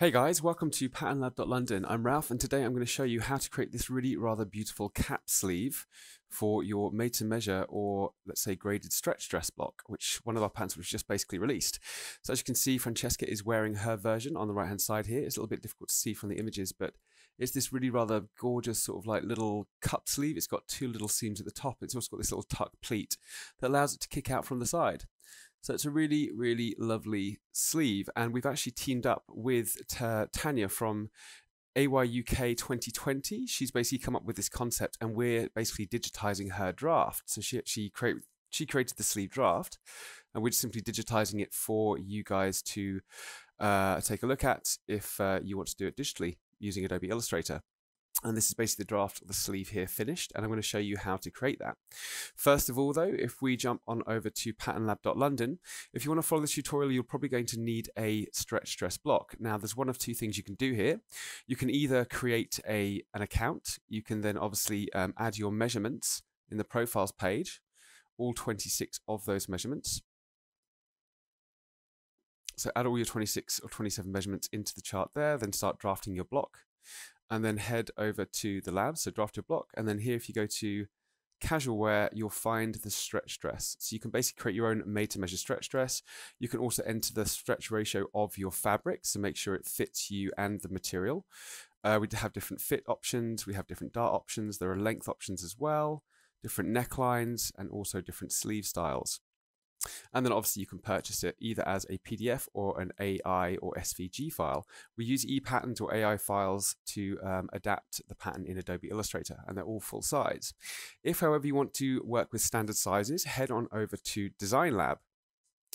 Hey guys, welcome to patternlab.london. I'm Ralph and today I'm going to show you how to create this really rather beautiful cap sleeve for your made to measure or let's say graded stretch dress block, which one of our pants was just basically released. So as you can see, Francesca is wearing her version on the right hand side here. It's a little bit difficult to see from the images, but it's this really rather gorgeous sort of like little cup sleeve. It's got two little seams at the top. It's also got this little tuck pleat that allows it to kick out from the side. So it's a really, really lovely sleeve. And we've actually teamed up with Tanya from AYUK 2020. She's basically come up with this concept and we're basically digitizing her draft. So she created the sleeve draft and we're just simply digitizing it for you guys to take a look at if you want to do it digitally using Adobe Illustrator. And this is basically the draft of the sleeve here finished, and I'm going to show you how to create that. First of all though, if we jump on over to patternlab.london, if you want to follow this tutorial, you're probably going to need a stretch dress block. Now there's one of two things you can do here. You can either create an account, you can then obviously add your measurements in the profiles page, all 26 of those measurements. So add all your 26 or 27 measurements into the chart there, then start drafting your block. And then head over to the lab, so draft your block. And then here, if you go to casual wear, you'll find the stretch dress. So you can basically create your own made to measure stretch dress. You can also enter the stretch ratio of your fabric, so make sure it fits you and the material. We have different fit options, we have different dart options, there are length options as well, different necklines, and also different sleeve styles. And then obviously you can purchase it either as a PDF or an AI or SVG file. We use ePatterns or AI files to adapt the pattern in Adobe Illustrator, and they're all full size. If, however, you want to work with standard sizes, head on over to Design Lab,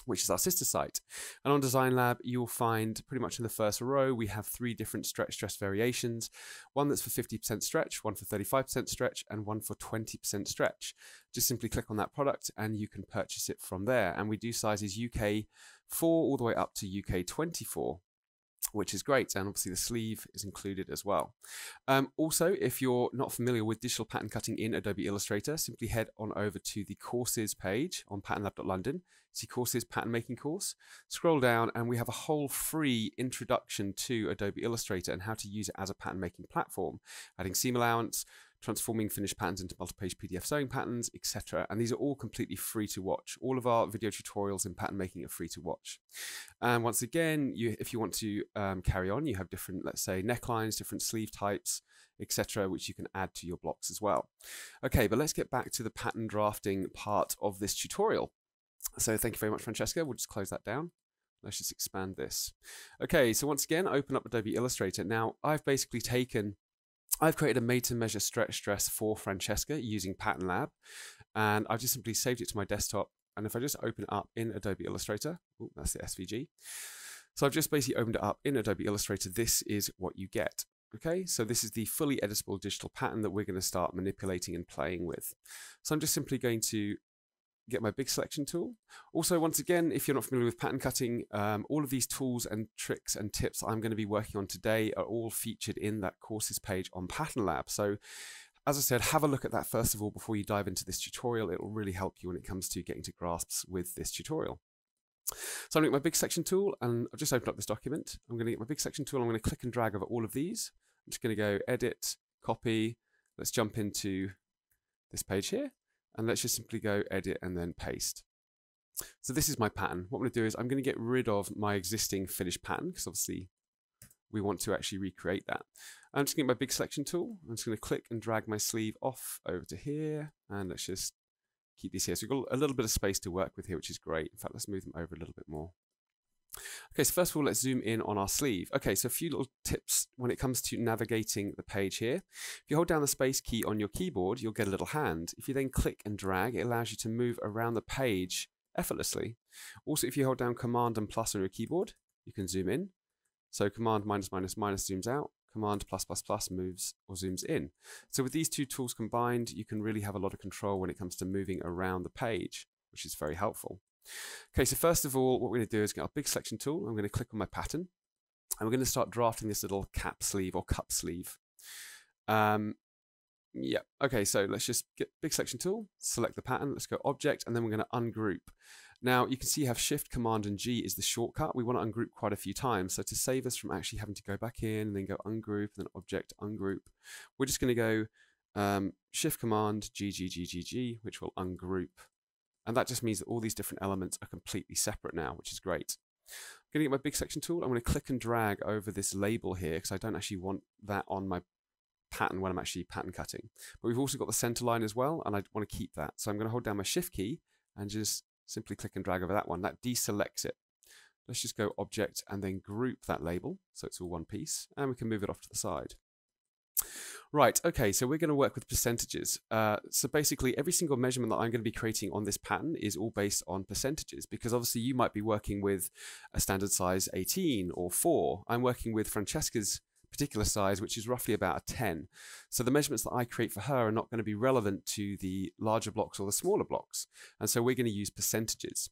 which is our sister site. And on Design Lab, you'll find pretty much in the first row, we have three different stretch dress variations. One that's for 50% stretch, one for 35% stretch, and one for 20% stretch. Just simply click on that product and you can purchase it from there. And we do sizes UK 4 all the way up to UK 24. Which is great, and obviously the sleeve is included as well. Also, if you're not familiar with digital pattern cutting in Adobe Illustrator, simply head on over to the courses page on patternlab.london, see courses, pattern making course, scroll down and we have a whole free introduction to Adobe Illustrator and how to use it as a pattern making platform, adding seam allowance, transforming finished patterns into multi-page PDF sewing patterns, etc. And these are all completely free to watch. All of our video tutorials in pattern making are free to watch. And once again, if you want to carry on, you have different, let's say, necklines, different sleeve types, etc., which you can add to your blocks as well. Okay, but let's get back to the pattern drafting part of this tutorial. So thank you very much, Francesca. We'll just close that down. Let's just expand this. Okay, so once again, open up Adobe Illustrator. Now, I've created a made-to-measure stretch dress for Francesca using Pattern Lab, and I've just simply saved it to my desktop. And if I just open it up in Adobe Illustrator, ooh, that's the SVG. So I've just basically opened it up in Adobe Illustrator. This is what you get. Okay, so this is the fully editable digital pattern that we're going to start manipulating and playing with. So I'm just simply going to get my big selection tool. Also, once again, if you're not familiar with pattern cutting, all of these tools and tricks and tips I'm going to be working on today are all featured in that courses page on Pattern Lab. So as I said, have a look at that first of all before you dive into this tutorial. It will really help you when it comes to getting to grasps with this tutorial. So I'm going to get my big selection tool and I've just opened up this document. I'm going to get my big selection tool. I'm going to click and drag over all of these. I'm just going to go edit, copy. Let's jump into this page here. And let's just simply go edit and then paste. So this is my pattern. What I'm going to do is I'm going to get rid of my existing finished pattern because obviously we want to actually recreate that. I'm just going to get my big selection tool. I'm just going to click and drag my sleeve off over to here. And let's just keep these here. So we've got a little bit of space to work with here, which is great. In fact, let's move them over a little bit more. Okay, so first of all, let's zoom in on our sleeve. Okay, so a few little tips when it comes to navigating the page here. If you hold down the space key on your keyboard, you'll get a little hand. If you then click and drag, it allows you to move around the page effortlessly. Also, if you hold down Command and plus on your keyboard, you can zoom in. So Command minus minus minus zooms out, Command plus plus plus moves or zooms in. So with these two tools combined, you can really have a lot of control when it comes to moving around the page, which is very helpful. Okay, so first of all, what we're going to do is get our big selection tool. I'm going to click on my pattern and we're going to start drafting this little cap sleeve or cup sleeve. Yeah, okay, so let's just get big selection tool, select the pattern, let's go object, and then we're going to ungroup. Now you can see you have Shift, Command, and G is the shortcut. We want to ungroup quite a few times. So to save us from actually having to go back in and then go ungroup and then object ungroup, we're just going to go Shift, Command, G, G, G, G, G, which will ungroup. And that just means that all these different elements are completely separate now, which is great. I'm going to get my big section tool. I'm going to click and drag over this label here because I don't actually want that on my pattern when I'm actually pattern cutting. But we've also got the center line as well, and I want to keep that. So I'm going to hold down my Shift key and just simply click and drag over that one. That deselects it. Let's just go Object and then group that label so it's all one piece, and we can move it off to the side. Right, okay, so we're going to work with percentages. So basically every single measurement that I'm going to be creating on this pattern is all based on percentages, because obviously you might be working with a standard size 18 or 4. I'm working with Francesca's particular size, which is roughly about a 10. So the measurements that I create for her are not going to be relevant to the larger blocks or the smaller blocks. And so we're going to use percentages.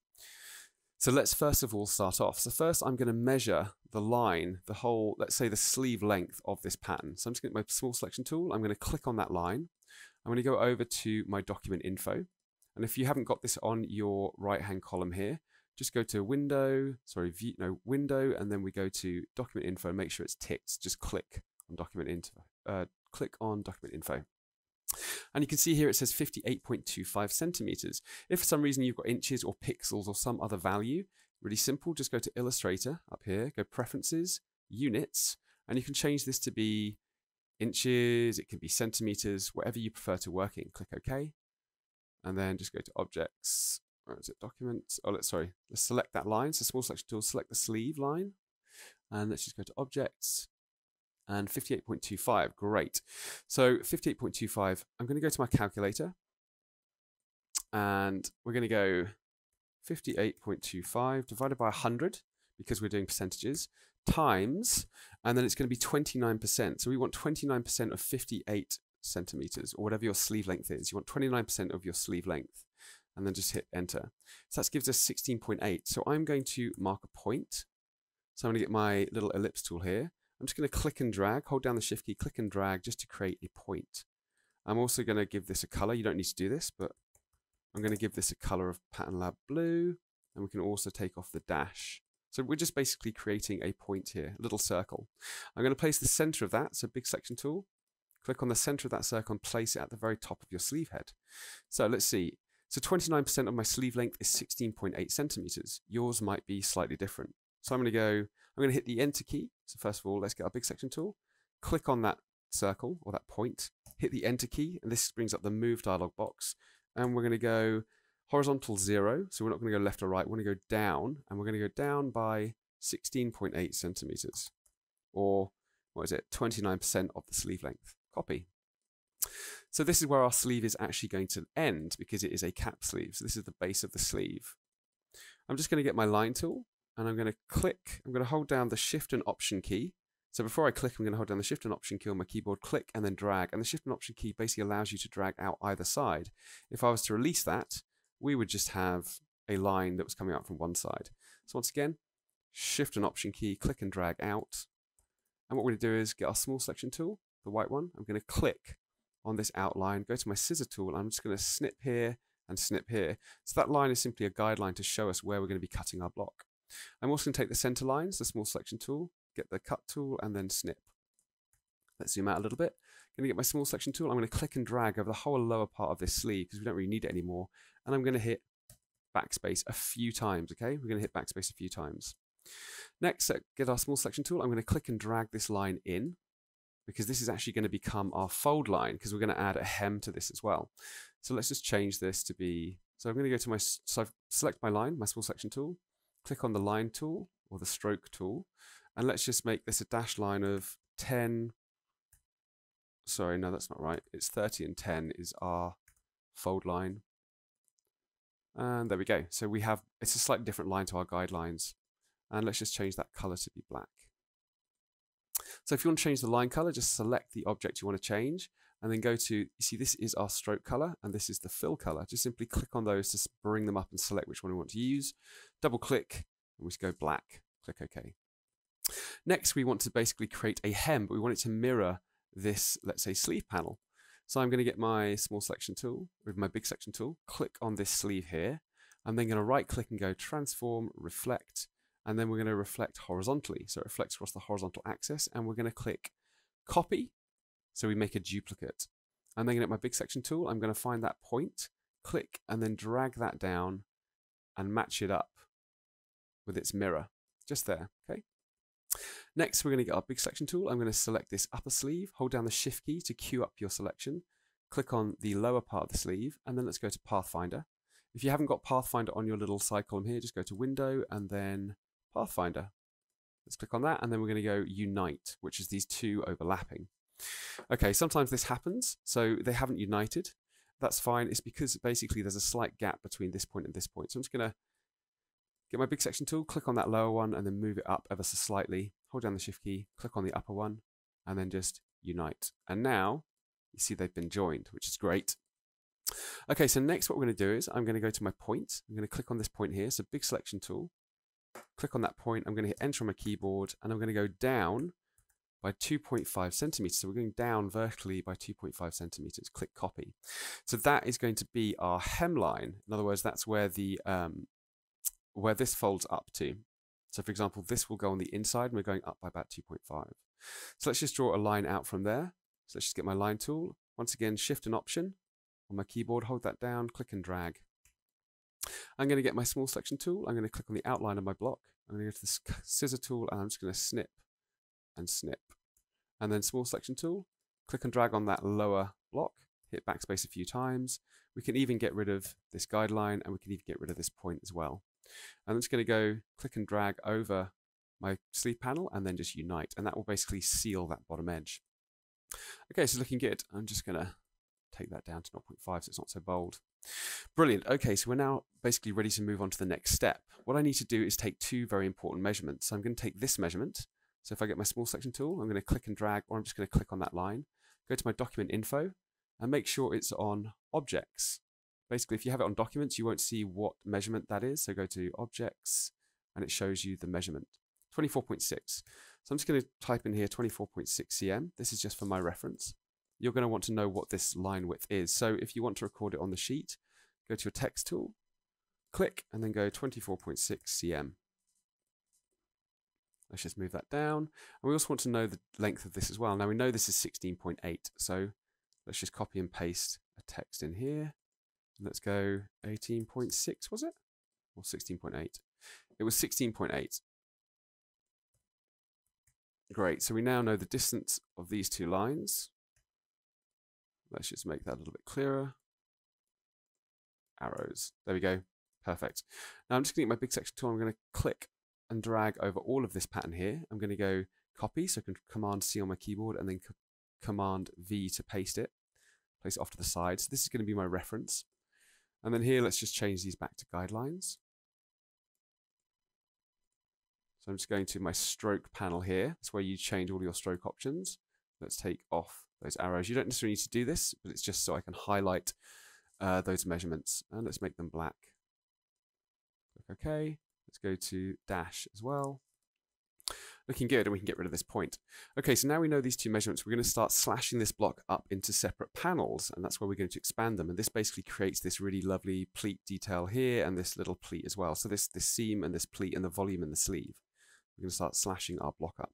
So let's first of all start off. So first I'm going to measure the line, the whole, let's say the sleeve length of this pattern. So I'm just going to get my small selection tool. I'm going to click on that line. I'm going to go over to my document info. And if you haven't got this on your right-hand column here, just go to window, sorry, view, no, window, and then we go to document info, make sure it's ticked. Just click on document info, And you can see here it says 58.25 centimeters. If for some reason you've got inches or pixels or some other value, really simple, just go to Illustrator up here, go Preferences, Units, and you can change this to be inches, it can be centimeters, whatever you prefer to work in. Click OK, and then just go to Objects, where is it, Documents, oh, sorry, let's select that line, so small selection tool, select the sleeve line, and let's just go to Objects, and 58.25, great. So 58.25, I'm going to go to my calculator, and we're going to go 58.25 divided by 100, because we're doing percentages, times, and then it's going to be 29%. So we want 29% of 58 centimeters, or whatever your sleeve length is. You want 29% of your sleeve length, and then just hit enter. So that gives us 16.8. So I'm going to mark a point. So I'm going to get my little ellipse tool here. I'm just going to click and drag, hold down the Shift key, click and drag just to create a point. I'm also going to give this a color. You don't need to do this, but I'm going to give this a color of Pattern Lab blue, and we can also take off the dash. So we're just basically creating a point here, a little circle. I'm going to place the center of that, so big selection tool. Click on the center of that circle and place it at the very top of your sleeve head. So let's see. So 29% of my sleeve length is 16.8 centimeters. Yours might be slightly different. So I'm going to go, I'm going to hit the Enter key. So first of all, let's get our big section tool. Click on that circle or that point. Hit the Enter key, and this brings up the Move dialog box. And we're going to go horizontal 0. So we're not going to go left or right. We're going to go down, and we're going to go down by 16.8 centimeters, or what is it? 29% of the sleeve length. Copy. So this is where our sleeve is actually going to end, because it is a cap sleeve. So this is the base of the sleeve. I'm just going to get my line tool. And I'm going to click, I'm going to hold down the Shift and Option key. So before I click, I'm going to hold down the Shift and Option key on my keyboard, click and then drag. And the Shift and Option key basically allows you to drag out either side. If I was to release that, we would just have a line that was coming out from one side. So once again, Shift and Option key, click and drag out. And what we're going to do is get our small selection tool, the white one. I'm going to click on this outline, go to my scissor tool, and I'm just going to snip here and snip here. So that line is simply a guideline to show us where we're going to be cutting our block. I'm also going to take the center lines, the small selection tool, get the cut tool, and then snip. Let's zoom out a little bit. I'm going to get my small selection tool. I'm going to click and drag over the whole lower part of this sleeve because we don't really need it anymore. And I'm going to hit backspace a few times, okay? We're going to hit backspace a few times. Next, get our small selection tool. I'm going to click and drag this line in because this is actually going to become our fold line because we're going to add a hem to this as well. So let's just change this to be, so I'm going to go to my, so I've select my line, my small selection tool. Click on the line tool or the stroke tool, and let's just make this a dashed line of 10. Sorry, no, that's not right. It's 30 and 10 is our fold line. And there we go. So we have, it's a slightly different line to our guidelines. And let's just change that color to be black. So if you want to change the line color, just select the object you want to change and then go to, you see, this is our stroke color and this is the fill color. Just simply click on those to bring them up and select which one we want to use. Double click and we just go black. Click OK. Next, we want to basically create a hem, but we want it to mirror this, let's say, sleeve panel. So I'm going to get my small selection tool with my big section tool, click on this sleeve here. I'm then going to right click and go transform, reflect, and then we're going to reflect horizontally. So it reflects across the horizontal axis, and we're going to click copy. So we make a duplicate. I'm then going to get my big section tool. I'm going to find that point, click, and then drag that down and match it up with its mirror, just there, okay? Next, we're going to get our big section tool. I'm going to select this upper sleeve, hold down the shift key to queue up your selection, click on the lower part of the sleeve, and then let's go to Pathfinder. If you haven't got Pathfinder on your little side column here, just go to Window and then Pathfinder. Let's click on that, and then we're going to go Unite, which is these two overlapping. Okay, sometimes this happens, so they haven't united. That's fine. It's because basically there's a slight gap between this point and this point. So I'm just going to get my big section tool, click on that lower one, and then move it up ever so slightly. Hold down the shift key, click on the upper one, and then just unite. And now you see they've been joined, which is great. Okay, so next what we're going to do is I'm going to go to my point. I'm going to click on this point here, so big selection tool. Click on that point. I'm going to hit enter on my keyboard, and I'm going to go down by 2.5 centimeters. So we're going down vertically by 2.5 centimeters. Click copy. So that is going to be our hemline. In other words, that's where the where this folds up to. So for example, this will go on the inside, and we're going up by about 2.5. So let's just draw a line out from there. So let's just get my line tool. Once again, shift and option on my keyboard, hold that down, click and drag. I'm going to get my small selection tool. I'm going to click on the outline of my block. I'm going to go to the scissor tool, and I'm just going to snip and snip. And then small selection tool, click and drag on that lower block, hit backspace a few times. We can even get rid of this guideline, and we can even get rid of this point as well. And I'm just going to go click and drag over my sleeve panel and then just unite. And that will basically seal that bottom edge. Okay, so looking good. I'm just going to take that down to 0.5 so it's not so bold. Brilliant. Okay, so we're now basically ready to move on to the next step. What I need to do is take two very important measurements. So I'm going to take this measurement. So if I get my small section tool, I'm going to click and drag, or I'm just going to click on that line, go to my document info, and make sure it's on objects. Basically, if you have it on documents, you won't see what measurement that is. So go to objects, and it shows you the measurement, 24.6. So I'm just going to type in here 24.6 cm. This is just for my reference. You're going to want to know what this line width is. So if you want to record it on the sheet, go to your text tool, click, and then go 24.6 cm. Let's just move that down. And we also want to know the length of this as well. Now we know this is 16.8, so let's just copy and paste a text in here. And let's go 18.6, was it? Or 16.8? It was 16.8. Great, so we now know the distance of these two lines. Let's just make that a little bit clearer. Arrows, there we go, perfect. Now I'm just gonna get my big section tool, I'm gonna click and drag over all of this pattern here. I'm going to go copy, so I can Command C on my keyboard and then Command V to paste it, place it off to the side. So this is going to be my reference. And then here, let's just change these back to guidelines. So I'm just going to my stroke panel here. That's where you change all your stroke options. Let's take off those arrows. You don't necessarily need to do this, but it's just so I can highlight those measurements. And let's make them black. Click OK. Let's go to dash as well. Looking good, and we can get rid of this point. Okay, so now we know these two measurements, we're going to start slashing this block up into separate panels, and that's where we're going to expand them. And this basically creates this really lovely pleat detail here and this little pleat as well. So this seam and this pleat and the volume in the sleeve. We're going to start slashing our block up.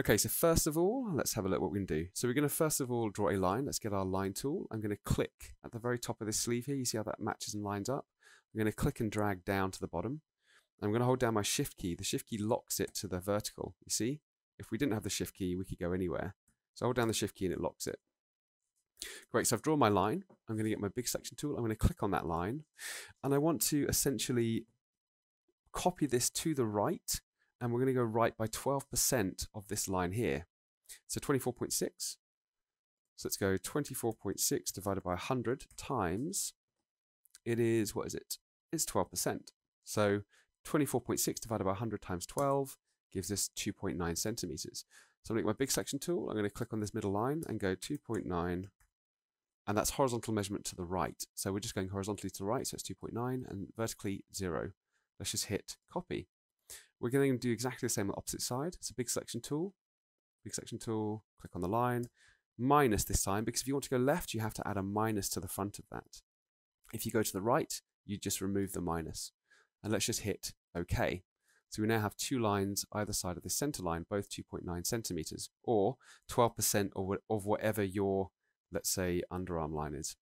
Okay, so first of all, let's have a look what we can do. So we're going to first of all draw a line. Let's get our line tool. I'm going to click at the very top of this sleeve here. You see how that matches and lines up? I'm going to click and drag down to the bottom. I'm going to hold down my shift key. The shift key locks it to the vertical. You see, if we didn't have the shift key, we could go anywhere. So I hold down the shift key and it locks it. Great, so I've drawn my line. I'm going to get my big section tool. I'm going to click on that line. And I want to essentially copy this to the right. And we're going to go right by 12% of this line here. So 24.6. So let's go 24.6 divided by 100 times. It is, what is it? It's 12%. So 24.6 divided by 100 times 12 gives us 2.9 centimeters. So I'm going to get my big section tool. I'm going to click on this middle line and go 2.9. And that's horizontal measurement to the right. So we're just going horizontally to the right. So it's 2.9 and vertically 0. Let's just hit copy. We're going to do exactly the same on the opposite side. So big section tool, click on the line, minus this time, because if you want to go left, you have to add a minus to the front of that. If you go to the right, you just remove the minus. And let's just hit OK. So we now have two lines either side of the center line, both 2.9 centimeters, or 12% of whatever your, let's say, underarm line is.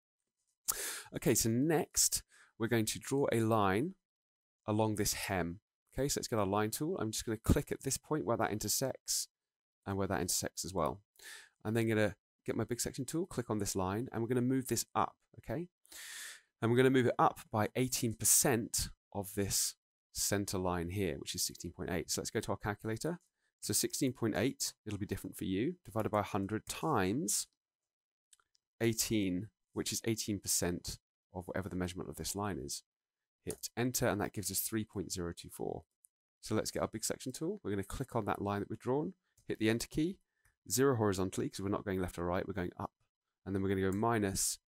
Okay, so next we're going to draw a line along this hem. Okay, so let's get our line tool. I'm just going to click at this point where that intersects and where that intersects as well. I'm then going to get my big section tool, click on this line, and we're going to move this up, okay? And we're going to move it up by 18% of this center line here, which is 16.8. So let's go to our calculator. So 16.8, it'll be different for you, divided by 100 times 18, which is 18% of whatever the measurement of this line is. Hit enter, and that gives us 3.024. So let's get our big section tool. We're going to click on that line that we've drawn, hit the enter key, 0 horizontally, because we're not going left or right, we're going up. And then we're going to go minus.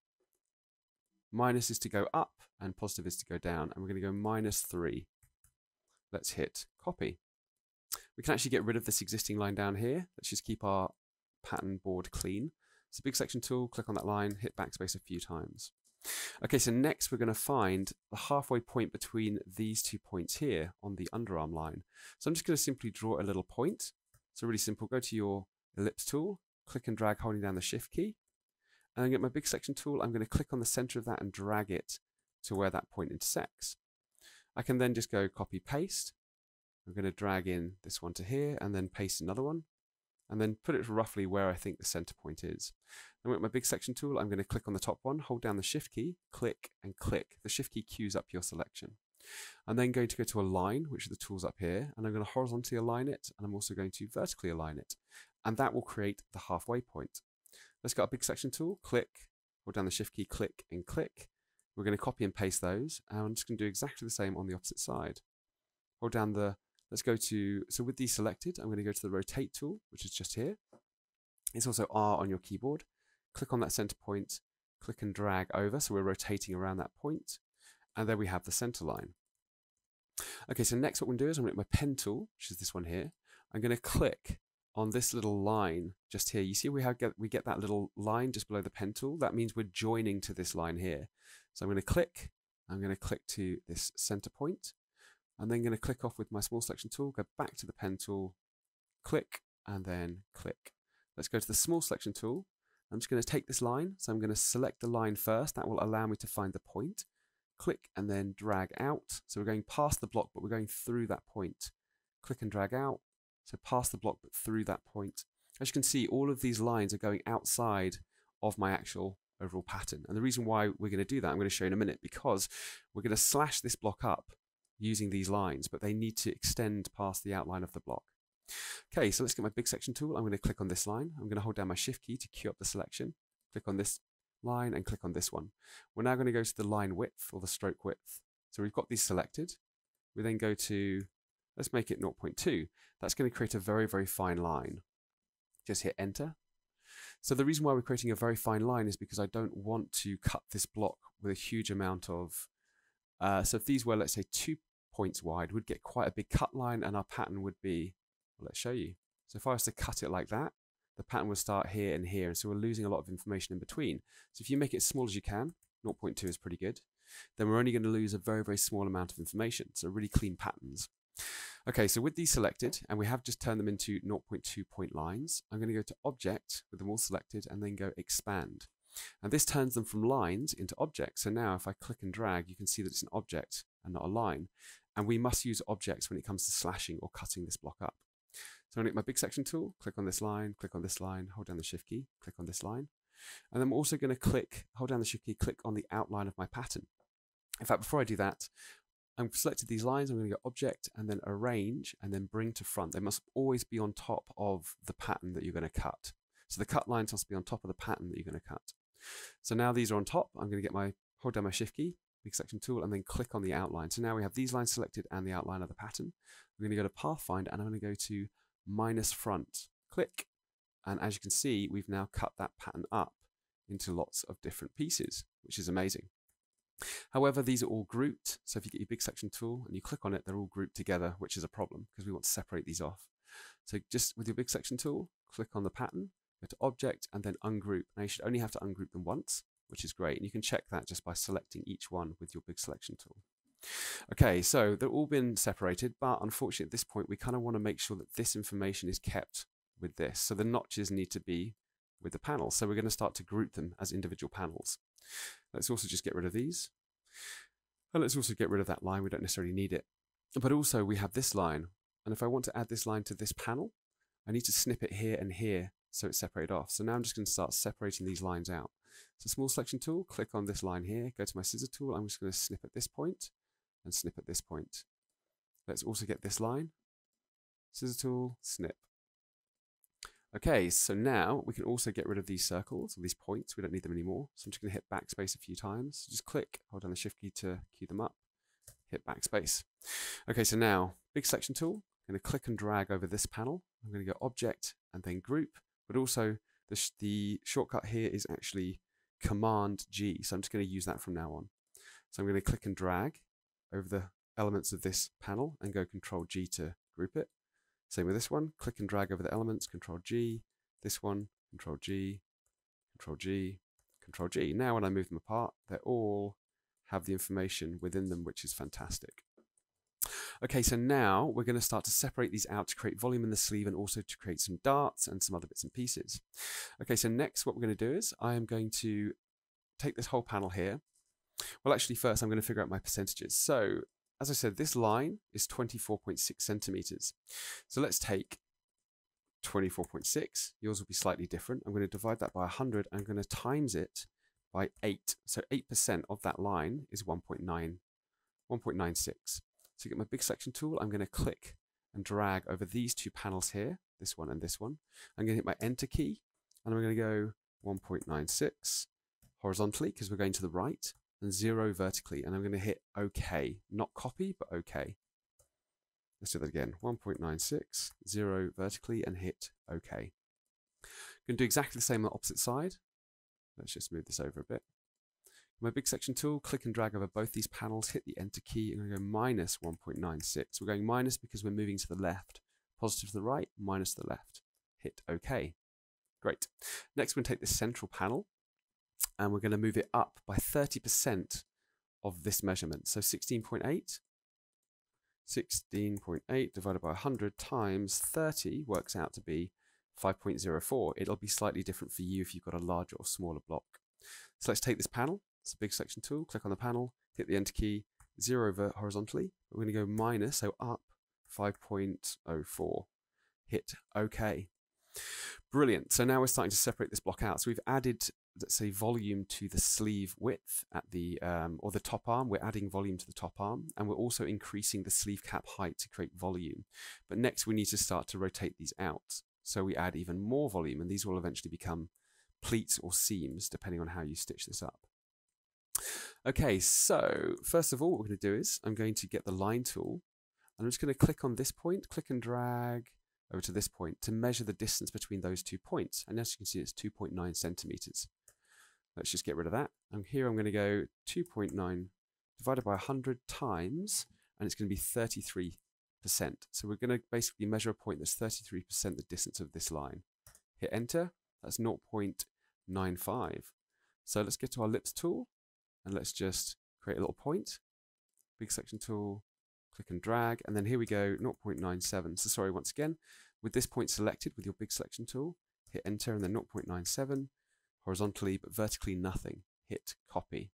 Minus is to go up, and positive is to go down. And we're going to go minus 3. Let's hit copy. We can actually get rid of this existing line down here. Let's just keep our pattern board clean. So big section tool, click on that line, hit backspace a few times. Okay, so next we're going to find the halfway point between these two points here on the underarm line. So I'm just going to simply draw a little point. So really simple, go to your ellipse tool, click and drag holding down the shift key, and then get my big section tool. I'm going to click on the center of that and drag it to where that point intersects. I can then just go copy paste. I'm going to drag in this one to here and then paste another one, and then put it roughly where I think the center point is. And with my big section tool, I'm going to click on the top one, hold down the shift key, click and click. The shift key cues up your selection. I'm then going to go to align, which are the tools up here, and I'm going to horizontally align it, and I'm also going to vertically align it. And that will create the halfway point. Let's get our big section tool, click, hold down the shift key, click and click. We're going to copy and paste those, and I'm just going to do exactly the same on the opposite side. Hold down the, let's go to, so with these selected, I'm going to go to the rotate tool, which is just here. It's also R on your keyboard. Click on that center point, click and drag over, so we're rotating around that point, and there we have the center line. Okay, so next what we're going to do is I'm going to get my pen tool, which is this one here. I'm going to click on this little line just here. You see we get that little line just below the pen tool. That means we're joining to this line here. So I'm going to click to this center point. I'm then going to click off with my small selection tool, go back to the pen tool, click, and then click. Let's go to the small selection tool. I'm just going to take this line. So I'm going to select the line first. That will allow me to find the point. Click and then drag out. So we're going past the block, but we're going through that point. Click and drag out. So past the block, but through that point. As you can see, all of these lines are going outside of my actual overall pattern. And the reason why we're going to do that, I'm going to show you in a minute, because we're going to slash this block up using these lines, but they need to extend past the outline of the block. Okay, so let's get my big section tool. I'm going to click on this line. I'm going to hold down my shift key to queue up the selection. Click on this line and click on this one. We're now going to go to the line width or the stroke width. So we've got these selected. We then go to, let's make it 0.2. That's going to create a very, very fine line. Just hit enter. So the reason why we're creating a very fine line is because I don't want to cut this block with a huge amount of, so if these were, let's say, 2 points wide, we'd get quite a big cut line, and our pattern would be, well, let's show you. So if I was to cut it like that, the pattern would start here and here, and so we're losing a lot of information in between. So if you make it as small as you can, 0.2 is pretty good, then we're only going to lose a very, very small amount of information, so really clean patterns. Okay, so with these selected, and we have just turned them into 0.2 point lines, I'm going to go to Object with them all selected and then go Expand. And this turns them from lines into objects. So now if I click and drag, you can see that it's an object and not a line. And we must use objects when it comes to slashing or cutting this block up. So I'm going to get my big section tool, click on this line, click on this line, hold down the shift key, click on this line. And then I'm also going to click, hold down the shift key, click on the outline of my pattern. In fact, before I do that, I've selected these lines. I'm going to go Object and then Arrange and then Bring to Front. They must always be on top of the pattern that you're going to cut. So the cut lines must be on top of the pattern that you're going to cut. So now these are on top. I'm going to get my, hold down my shift key, big section tool, and then click on the outline. So now we have these lines selected and the outline of the pattern. I'm going to go to Pathfinder and I'm going to go to minus front, click. And as you can see, we've now cut that pattern up into lots of different pieces, which is amazing. However, these are all grouped. So if you get your big section tool and you click on it, they're all grouped together, which is a problem because we want to separate these off. So just with your big section tool, click on the pattern, go to Object and then Ungroup. Now you should only have to ungroup them once, which is great. And you can check that just by selecting each one with your big selection tool. Okay, so they've all been separated, but unfortunately at this point, we kind of want to make sure that this information is kept with this. So the notches need to be with the panel. So we're going to start to group them as individual panels. Let's also just get rid of these. And let's also get rid of that line. We don't necessarily need it. But also we have this line. And if I want to add this line to this panel, I need to snip it here and here so it's separated off. So now I'm just going to start separating these lines out. So small selection tool, click on this line here, go to my scissor tool. I'm just going to snip at this point and snip at this point. Let's also get this line, scissor tool, snip. Okay, so now we can also get rid of these circles, or these points. We don't need them anymore. So I'm just going to hit backspace a few times. Just click, hold down the shift key to cue them up, hit backspace. Okay, so now big selection tool. I'm going to click and drag over this panel. I'm going to go object and then group, but also the shortcut here is actually Command G. So I'm just going to use that from now on. So I'm going to click and drag over the elements of this panel and go Control G to group it. Same with this one, click and drag over the elements, Control G, this one, Control G, Control G, Control G. Now when I move them apart, they all have the information within them, which is fantastic. Okay, so now we're going to start to separate these out to create volume in the sleeve and also to create some darts and some other bits and pieces. Okay, so next what we're going to do is I am going to take this whole panel here. Well, actually first I'm going to figure out my percentages. So as I said, this line is 24.6 centimeters. So let's take 24.6. Yours will be slightly different. I'm going to divide that by 100. I'm going to times it by 8. So 8% of that line is 1.96. So get my big selection tool, I'm going to click and drag over these two panels here, this one and this one. I'm going to hit my enter key and I'm going to go 1.96 horizontally because we're going to the right and 0 vertically. And I'm going to hit OK, not copy, but OK. Let's do that again, 1.96, 0 vertically and hit OK. I'm going to do exactly the same on the opposite side. Let's just move this over a bit. My big section tool, click and drag over both these panels, hit the enter key, and I'm going to go minus 1.96. We're going minus because we're moving to the left. Positive to the right, minus to the left. Hit OK. Great. Next, we're going to take this central panel, and we're going to move it up by 30% of this measurement. So 16.8. 16.8 divided by 100 times 30 works out to be 5.04. It'll be slightly different for you if you've got a larger or smaller block. So let's take this panel. It's a big selection tool, click on the panel, hit the enter key, 0 over horizontally. We're going to go minus, so up 5.04. Hit OK. Brilliant. So now we're starting to separate this block out. So we've added, let's say, volume to the sleeve width at the, or the top arm. We're adding volume to the top arm, and we're also increasing the sleeve cap height to create volume. But next we need to start to rotate these out. So we add even more volume, and these will eventually become pleats or seams, depending on how you stitch this up. Okay, so first of all, what we're going to do is I'm going to get the line tool. I'm just going to click on this point, click and drag over to this point to measure the distance between those two points. And as you can see, it's 2.9 centimeters. Let's just get rid of that. And here I'm going to go 2.9 divided by 100 times, and it's going to be 33%. So we're going to basically measure a point that's 33% the distance of this line. Hit enter. That's 0.95. So let's get to our ellipse tool. And let's just create a little point, big section tool, click and drag, and then here we go, 0.97. So sorry, once again, with this point selected with your big selection tool, hit enter and then 0.97, horizontally, but vertically nothing, hit copy.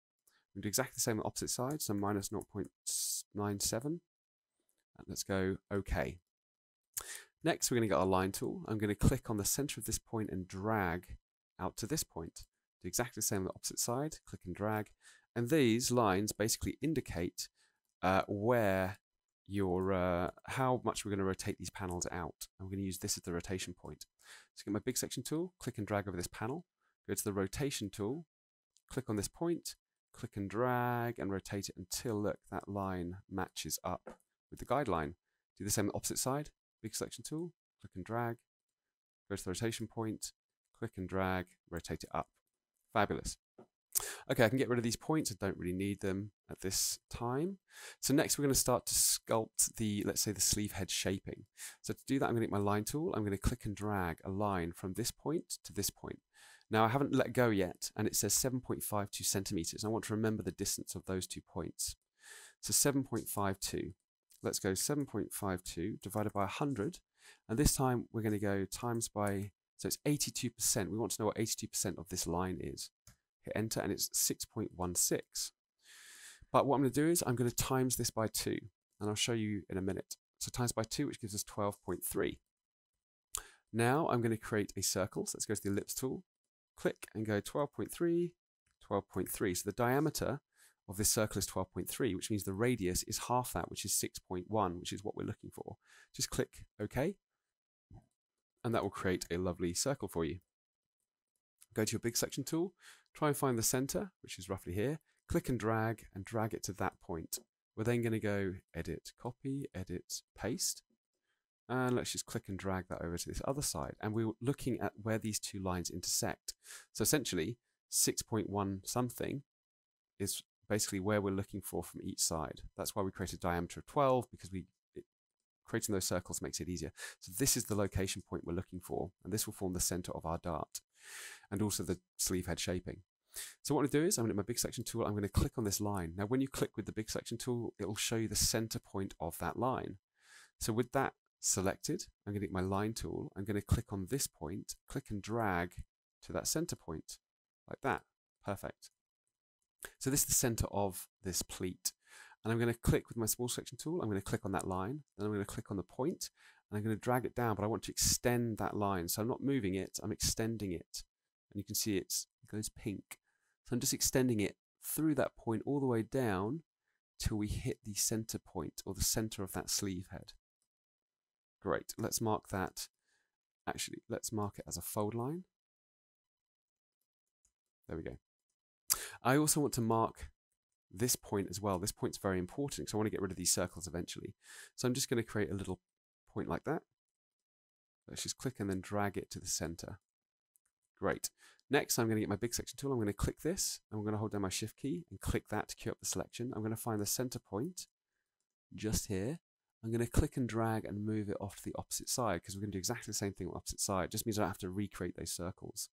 We'll do exactly the same on the opposite side, so minus 0.97, and let's go okay. Next, we're gonna get our line tool. I'm gonna click on the center of this point and drag out to this point. Exactly the same on the opposite side, click and drag, and these lines basically indicate where your how much we're going to rotate these panels out. I'm going to use this as the rotation point. So get my big section tool, click and drag over this panel, go to the rotation tool, click on this point, click and drag, and rotate it until, look, that line matches up with the guideline. Do the same on the opposite side, big section tool, click and drag, go to the rotation point, click and drag, rotate it up. Fabulous. Okay, I can get rid of these points. I don't really need them at this time. So next we're going to start to sculpt the, let's say, the sleeve head shaping. So to do that, I'm going to get my line tool. I'm going to click and drag a line from this point to this point. Now I haven't let go yet, and it says 7.52 centimeters. I want to remember the distance of those 2 points. So 7.52. Let's go 7.52 divided by 100. And this time we're going to go times by, so it's 82%. We want to know what 82% of this line is. Hit enter and it's 6.16. But what I'm going to do is I'm going to times this by 2. And I'll show you in a minute. So times by 2, which gives us 12.3. Now I'm going to create a circle. So let's go to the ellipse tool, click and go 12.3, 12.3. So the diameter of this circle is 12.3, which means the radius is half that, which is 6.1, which is what we're looking for. Just click OK, and that will create a lovely circle for you. Go to your big section tool, try and find the center, which is roughly here. Click and drag it to that point. We're then going to go edit, copy, edit, paste. And let's just click and drag that over to this other side. And we're looking at where these two lines intersect. So essentially 6.1 something is basically where we're looking for from each side. That's why we create a diameter of 12, because creating those circles makes it easier. So this is the location point we're looking for, and this will form the center of our dart and also the sleeve head shaping. So what I'm going to do is I'm in my big section tool, I'm going to click on this line. Now when you click with the big section tool, it will show you the center point of that line. So with that selected, I'm going to get my line tool, I'm going to click on this point, click and drag to that center point, like that. Perfect. So this is the center of this pleat. And I'm going to click with my small section tool, I'm going to click on that line, then I'm going to click on the point, and I'm going to drag it down, but I want to extend that line. So I'm not moving it, I'm extending it. And you can see it goes pink. So I'm just extending it through that point all the way down till we hit the center point or the center of that sleeve head. Great, let's mark that. Actually, let's mark it as a fold line. There we go. I also want to mark this point as well. This point's very important because I want to get rid of these circles eventually. So I'm just going to create a little point like that. Let's just click and then drag it to the center. Great. Next, I'm going to get my big section tool. I'm going to click this. I'm going to hold down my shift key and click that to queue up the selection. I'm going to find the center point just here. I'm going to click and drag and move it off to the opposite side because we're going to do exactly the same thing on the opposite side. It just means I don't have to recreate those circles.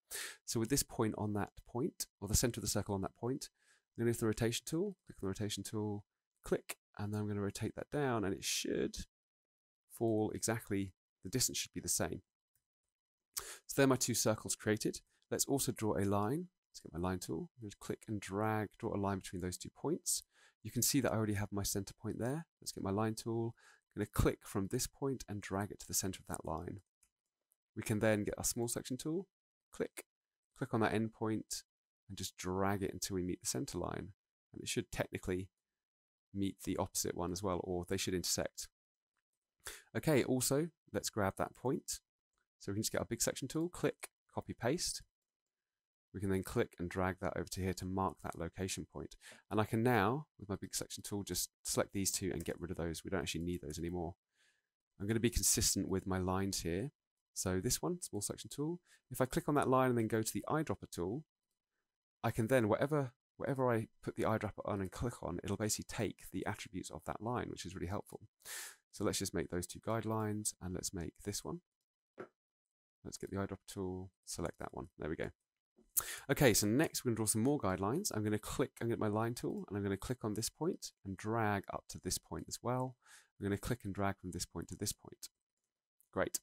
So with this point on that point, or the center of the circle on that point, I'm going to go to the rotation tool, click on the rotation tool, click, and then I'm going to rotate that down and it should fall exactly, the distance should be the same. So there are my two circles created. Let's also draw a line. Let's get my line tool. I'm going to click and drag, draw a line between those 2 points. You can see that I already have my center point there. Let's get my line tool. I'm going to click from this point and drag it to the center of that line. We can then get our small section tool, click on that end point and just drag it until we meet the center line. And it should technically meet the opposite one as well, or they should intersect. Okay, also, let's grab that point. So we can just get our big section tool, click, copy, paste. We can then click and drag that over to here to mark that location point. And I can now, with my big section tool, just select these two and get rid of those. We don't actually need those anymore. I'm going to be consistent with my lines here. So this one, small section tool. If I click on that line and then go to the eyedropper tool, I can then, wherever I put the eyedropper on and click on, it'll basically take the attributes of that line, which is really helpful. So let's just make those two guidelines and let's make this one. Let's get the eyedropper tool, select that one. There we go. Okay, so next we're going to draw some more guidelines. I'm going to click, I'm going to get my line tool, and I'm going to click on this point and drag up to this point as well. I'm going to click and drag from this point to this point. Great.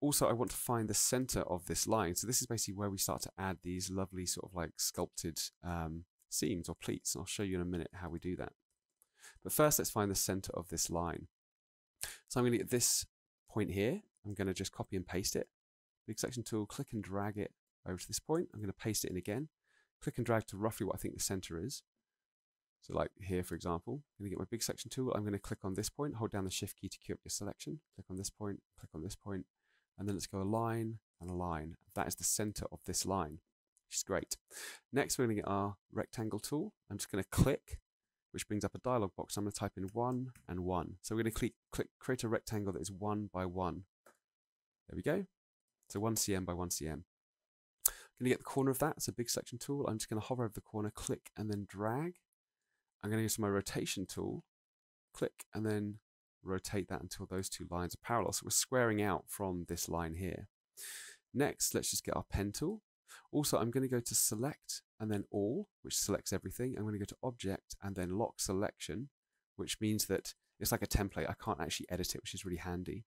Also, I want to find the center of this line. So this is basically where we start to add these lovely sort of like sculpted seams or pleats. And I'll show you in a minute how we do that. But first, let's find the center of this line. So I'm going to get this point here. I'm going to just copy and paste it. Big section tool, click and drag it over to this point. I'm going to paste it in again. Click and drag to roughly what I think the center is. So like here, for example, I'm going to get my big section tool. I'm going to click on this point, hold down the shift key to queue up your selection. Click on this point, and then let's go a line and a line. That is the center of this line, which is great. Next, we're going to get our rectangle tool. I'm just going to click, which brings up a dialog box. I'm going to type in 1 and 1. So we're going to create a rectangle that is 1 by 1. There we go. So 1 cm by 1 cm. I'm going to get the corner of that. It's a big section tool. I'm just going to hover over the corner, click and then drag. I'm going to go to my rotation tool, click and then rotate that until those two lines are parallel. So we're squaring out from this line here. Next, let's just get our pen tool. Also, I'm going to go to select and then all, which selects everything. I'm going to go to object and then lock selection, which means that it's like a template. I can't actually edit it, which is really handy.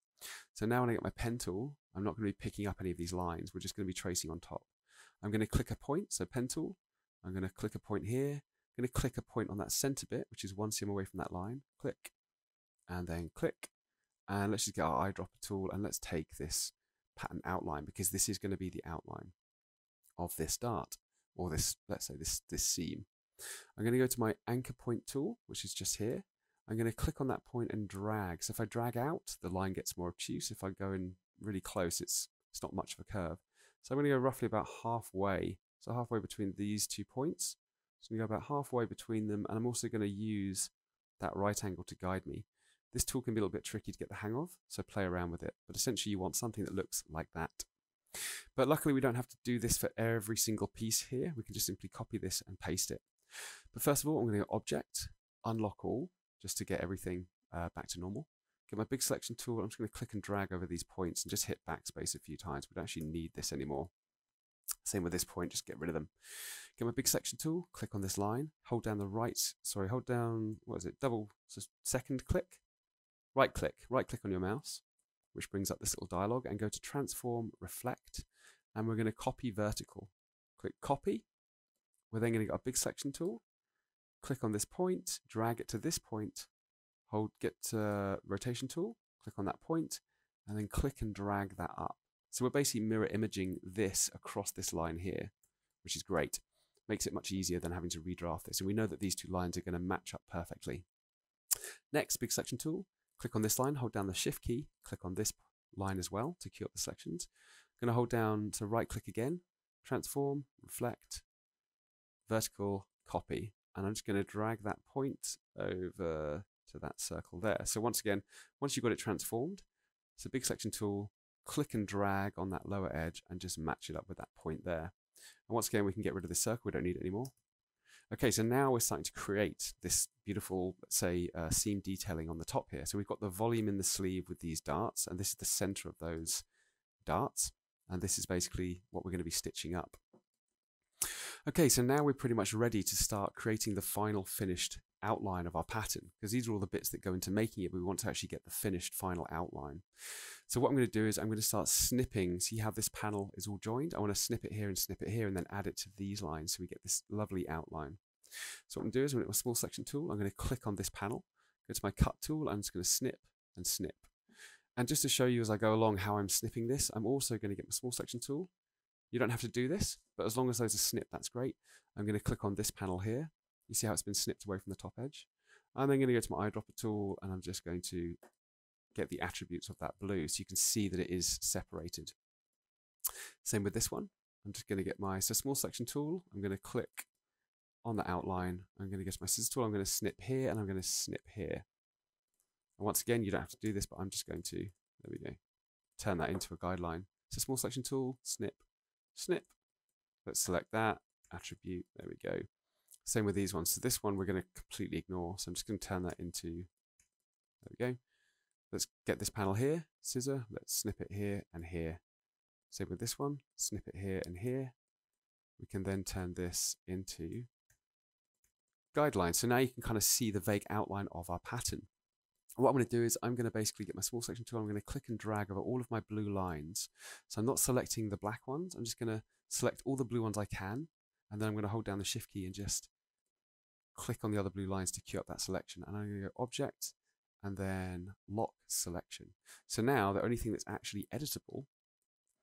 So now when I get my pen tool, I'm not going to be picking up any of these lines. We're just going to be tracing on top. I'm going to click a point, so pen tool. I'm going to click a point here. I'm going to click a point on that center bit, which is 1 cm away from that line. Click, and then click. And let's just get our eyedropper tool and let's take this pattern outline, because this is going to be the outline of this dart, or this, let's say this seam. I'm going to go to my anchor point tool, which is just here. I'm going to click on that point and drag. So if I drag out, the line gets more obtuse. If I go in really close, it's not much of a curve. So I'm going to go roughly about halfway. So halfway between these two points. So I'm going to go about halfway between them, and I'm also going to use that right angle to guide me. This tool can be a little bit tricky to get the hang of, so play around with it. But essentially you want something that looks like that. But luckily we don't have to do this for every single piece here. We can just simply copy this and paste it. But first of all, I'm going to go Object, Unlock All, just to get everything back to normal. Get my big selection tool. I'm just going to click and drag over these points and just hit backspace a few times. We don't actually need this anymore. Same with this point, just get rid of them. Get my big section tool, click on this line, hold down the second click, right click on your mouse, which brings up this little dialog, and go to transform, reflect, and we're going to copy vertical. Click copy. We're then going to get our big selection tool, click on this point, drag it to this point, get rotation tool, click on that point, and then click and drag that up. So we're basically mirror imaging this across this line here, which is great. Makes it much easier than having to redraft this. And we know that these two lines are going to match up perfectly. Next, big selection tool. Click on this line, hold down the shift key, click on this line as well to queue up the selections. I'm going to hold down to right click again, transform, reflect, vertical, copy. And I'm just going to drag that point over to that circle there. So once you've got it transformed, it's a big selection tool. Click and drag on that lower edge and just match it up with that point there. And once again, we can get rid of this circle. We don't need it anymore. Okay, so now we're starting to create this beautiful, let's say, seam detailing on the top here. So we've got the volume in the sleeve with these darts, and this is the center of those darts. And this is basically what we're going to be stitching up. Okay, so now we're pretty much ready to start creating the final finished outline of our pattern, because these are all the bits that go into making it, but we want to actually get the finished final outline. So what I'm going to do is I'm going to start snipping. See how this panel is all joined? I want to snip it here and then add it to these lines so we get this lovely outline. So what I'm going to do is I'm going to get my small selection tool. I'm going to click on this panel, go to my cut tool. I'm just going to snip and snip. And just to show you as I go along how I'm snipping this, I'm also going to get my small selection tool. You don't have to do this, but as long as those are snipped, that's great. I'm going to click on this panel here. You see how it's been snipped away from the top edge? I'm then going to go to my eyedropper tool, and I'm just going to get the attributes of that blue so you can see that it is separated. Same with this one. I'm just going to get my small section tool. I'm going to click on the outline. I'm going to go to my scissors tool. I'm going to snip here, and I'm going to snip here. And once again, you don't have to do this, but I'm just going to, there we go, turn that into a guideline. So small section tool, snip, snip. Let's select that attribute. There we go. Same with these ones. So this one we're going to completely ignore. So I'm just going to turn that into, there we go. Let's get this panel here, scissor, let's snip it here and here. Same with this one, snip it here and here. We can then turn this into guidelines. So now you can kind of see the vague outline of our pattern. What I'm going to do is I'm going to basically get my small section tool. I'm going to click and drag over all of my blue lines. So I'm not selecting the black ones. I'm just going to select all the blue ones I can. And then I'm going to hold down the shift key and just click on the other blue lines to queue up that selection. And I'm going to go object and then lock selection. So now the only thing that's actually editable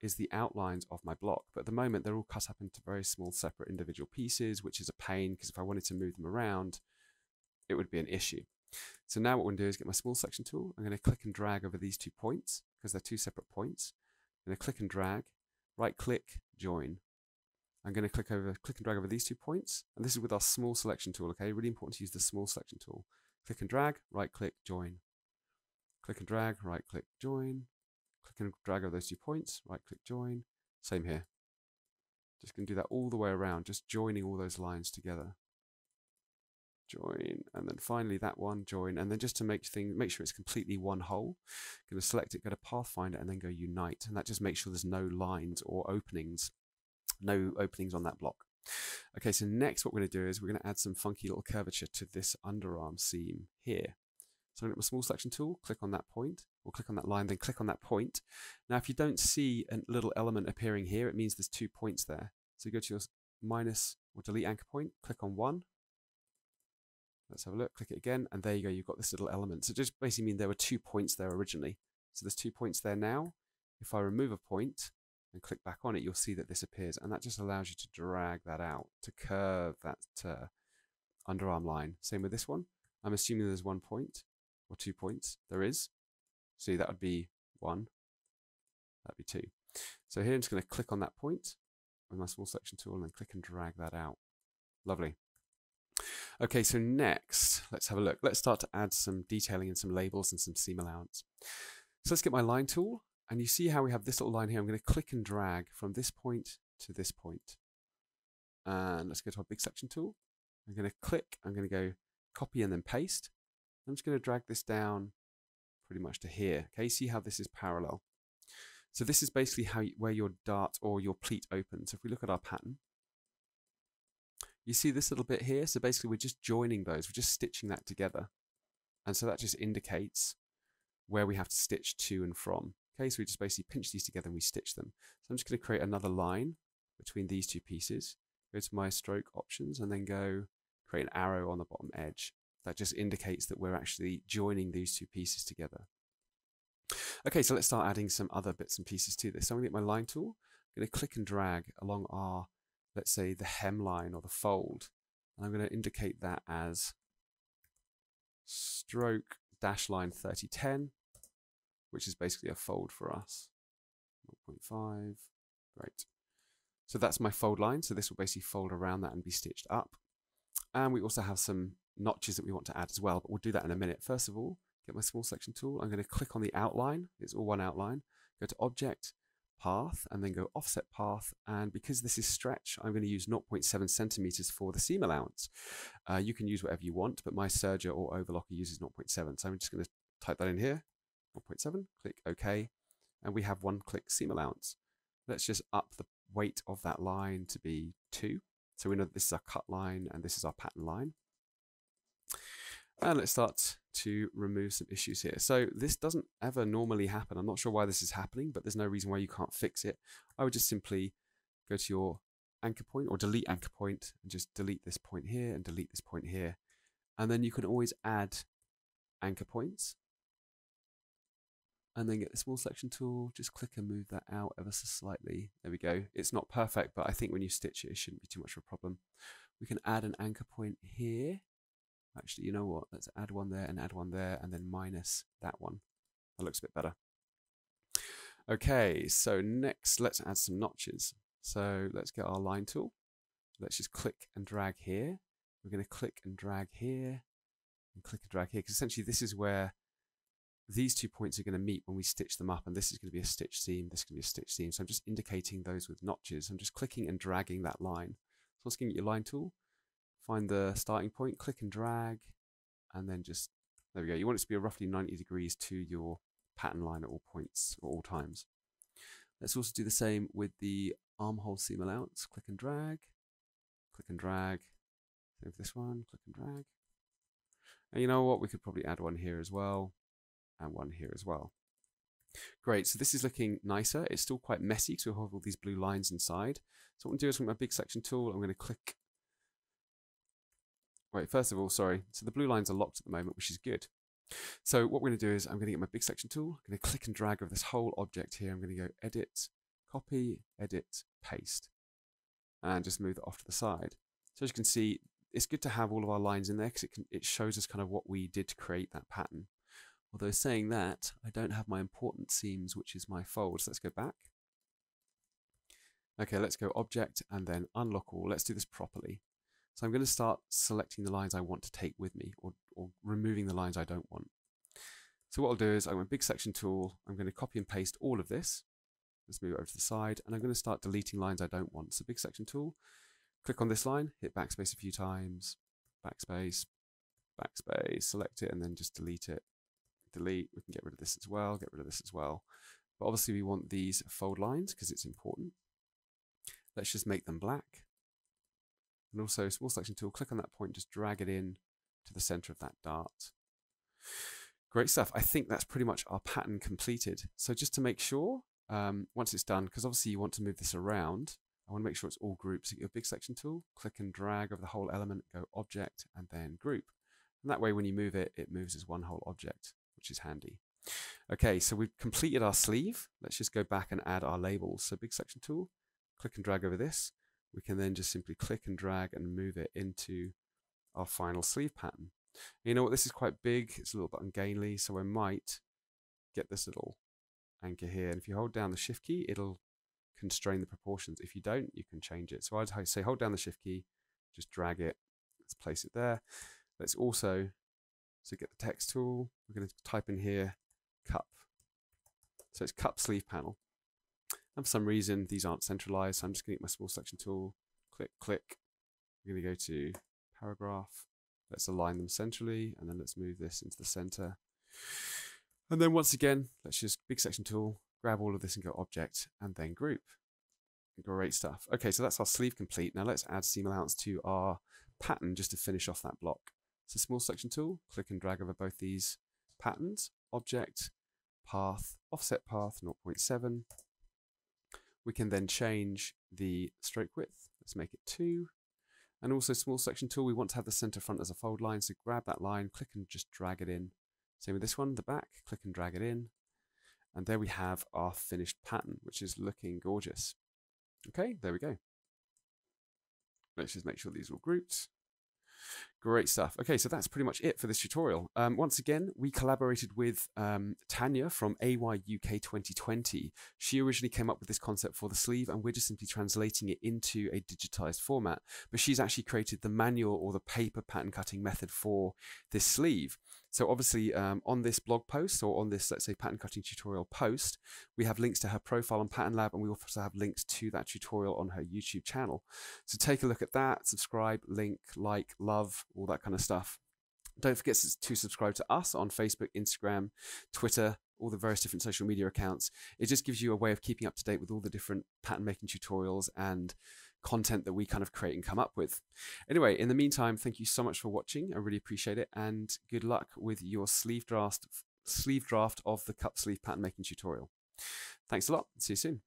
is the outlines of my block. But at the moment, they're all cut up into very small, separate individual pieces, which is a pain, because if I wanted to move them around, it would be an issue. So now what I'm going to do is get my small selection tool. I'm going to click and drag over these two points because they're two separate points. I'm going to click and drag, right click, join. I'm going to click and drag over these two points. And this is with our small selection tool, okay? Really important to use the small selection tool. Click and drag, right click, join. Click and drag, right click, join. Click and drag over those two points, right click, join. Same here. Just going to do that all the way around, just joining all those lines together. Join, and then finally that one, join. And then just to make sure it's completely one whole, going to select it, go to Pathfinder, and then go Unite. And that just makes sure there's no lines or openings no openings on that block. Okay, so next what we're going to do is we're going to add some funky little curvature to this underarm seam here. So I'm going to get my small selection tool, click on that point, or click on that line, then click on that point. Now, if you don't see a little element appearing here, it means there's 2 points there. So you go to your minus or delete anchor point, click on one. Let's have a look, click it again, and there you go, you've got this little element. So it just basically means there were 2 points there originally. So there's 2 points there now. If I remove a point and click back on it, you'll see that this appears, and that just allows you to drag that out, to curve that underarm line. Same with this one. I'm assuming there's 1 point or 2 points. There is. See, that would be one, that'd be two. So here I'm just going to click on that point with my small selection tool and then click and drag that out. Lovely. Okay, so next, let's have a look. Let's start to add some detailing and some labels and some seam allowance. So let's get my line tool, and you see how we have this little line here. I'm going to click and drag from this point to this point. And let's go to our big selection tool. I'm going to click, I'm going to go copy and then paste. I'm just going to drag this down pretty much to here. Okay, see how this is parallel. So this is basically how where your dart or your pleat opens. So if we look at our pattern, you see this little bit here? So basically we're just joining those, we're just stitching that together. And so that just indicates where we have to stitch to and from. Okay, so we just basically pinch these together and we stitch them. So I'm just gonna create another line between these two pieces. Go to my stroke options and then go create an arrow on the bottom edge. That just indicates that we're actually joining these two pieces together. Okay, so let's start adding some other bits and pieces to this. So I'm gonna get my line tool, I'm gonna click and drag along our, let's say, the hemline or the fold. And I'm going to indicate that as stroke dash line 3010, which is basically a fold for us. 0.5, great. So that's my fold line. So this will basically fold around that and be stitched up. And we also have some notches that we want to add as well, but we'll do that in a minute. First of all, get my small selection tool. I'm going to click on the outline. It's all one outline. Go to Object, Path, and then go offset path, and because this is stretch, I'm going to use 0.7 centimeters for the seam allowance. You can use whatever you want, but my Serger or Overlocker uses 0.7, so I'm just going to type that in here, 0.7, click OK, and we have 1-click seam allowance. Let's just up the weight of that line to be 2, so we know that this is our cut line and this is our pattern line. And let's start to remove some issues here. So this doesn't ever normally happen. I'm not sure why this is happening, but there's no reason why you can't fix it. I would just simply go to your anchor point or delete anchor point and just delete this point here and delete this point here. And then you can always add anchor points. And then get the small selection tool, just click and move that out ever so slightly. There we go. It's not perfect, but I think when you stitch it, it shouldn't be too much of a problem. We can add an anchor point here. Actually, you know what? Let's add one there, and then minus that one. That looks a bit better. Okay, so next, let's add some notches. So let's get our line tool. Let's just click and drag here. We're going to click and drag here, and click and drag here, because essentially this is where these 2 points are going to meet when we stitch them up, and this is going to be a stitch seam, this is going to be a stitch seam. So I'm just indicating those with notches. I'm just clicking and dragging that line. So let's get your line tool. Find the starting point, click and drag, and then just, there we go. You want it to be roughly 90 degrees to your pattern line at all points, or all times. Let's also do the same with the armhole seam allowance. Click and drag, click and drag. Same for this one, click and drag. And you know what? We could probably add one here as well, and one here as well. Great, so this is looking nicer. It's still quite messy because we have all these blue lines inside. So what I'm going to do is with my big selection tool, I'm going to click. Wait, first of all, sorry, so the blue lines are locked at the moment, which is good. So what we're going to do is I'm going to get my big selection tool, I'm going to click and drag over this whole object here. I'm going to go edit, copy, edit, paste, and just move that off to the side. So as you can see, it's good to have all of our lines in there because it shows us kind of what we did to create that pattern. Although saying that, I don't have my important seams, which is my fold. So let's go back. Okay, let's go object and then unlock all. Let's do this properly. So I'm going to start selecting the lines I want to take with me, or removing the lines I don't want. So what I'll do is I'm going to big section tool, I'm going to copy and paste all of this. Let's move it over to the side, and I'm going to start deleting lines I don't want. So big section tool, click on this line, hit backspace a few times, backspace, backspace, select it, and then just delete it. Delete, we can get rid of this as well, get rid of this as well. But obviously we want these fold lines because it's important. Let's just make them black. And also, small selection tool, click on that point, just drag it in to the center of that dart. Great stuff. I think that's pretty much our pattern completed. So just to make sure, once it's done, because obviously you want to move this around, I want to make sure it's all grouped. So your big selection tool, click and drag over the whole element, go object, and then group. And that way, when you move it, it moves as one whole object, which is handy. Okay, so we've completed our sleeve. Let's just go back and add our labels. So big selection tool, click and drag over this. We can then just simply click and drag and move it into our final sleeve pattern. You know what, this is quite big, it's a little bit ungainly, so I might get this little anchor here. And if you hold down the shift key, it'll constrain the proportions. If you don't, you can change it. So I'd say hold down the shift key, just drag it, let's place it there. Let's also, so get the text tool, we're going to type in here, cup. So it's cup sleeve panel. And for some reason, these aren't centralized, so I'm just going to get my small selection tool, click, click. We're going to go to paragraph. Let's align them centrally, and then let's move this into the center. And then once again, let's just big section tool, grab all of this and go object, and then group. Great stuff. Okay, so that's our sleeve complete. Now let's add seam allowance to our pattern just to finish off that block. So small selection tool, click and drag over both these patterns, object, path, offset path, 0.7. We can then change the stroke width. Let's make it 2. And also small selection tool, we want to have the center front as a fold line. So grab that line, click and just drag it in. Same with this one, the back, click and drag it in. And there we have our finished pattern, which is looking gorgeous. Okay, there we go. Let's just make sure these are all grouped. Great stuff. Okay, so that's pretty much it for this tutorial. Once again, we collaborated with Tanya from AYUK 2020. She originally came up with this concept for the sleeve, and we're just simply translating it into a digitized format. But she's actually created the manual or the paper pattern cutting method for this sleeve. So obviously on this blog post or on this, let's say, pattern cutting tutorial post, we have links to her profile on Pattern Lab, and we also have links to that tutorial on her YouTube channel. So take a look at that, subscribe, link, like, love, all that kind of stuff. Don't forget to subscribe to us on Facebook, Instagram, Twitter, all the various different social media accounts. It just gives you a way of keeping up to date with all the different pattern making tutorials and content that we kind of create and come up with. Anyway, in the meantime, thank you so much for watching. I really appreciate it, and good luck with your sleeve draft of the cup sleeve pattern making tutorial. Thanks a lot. See you soon.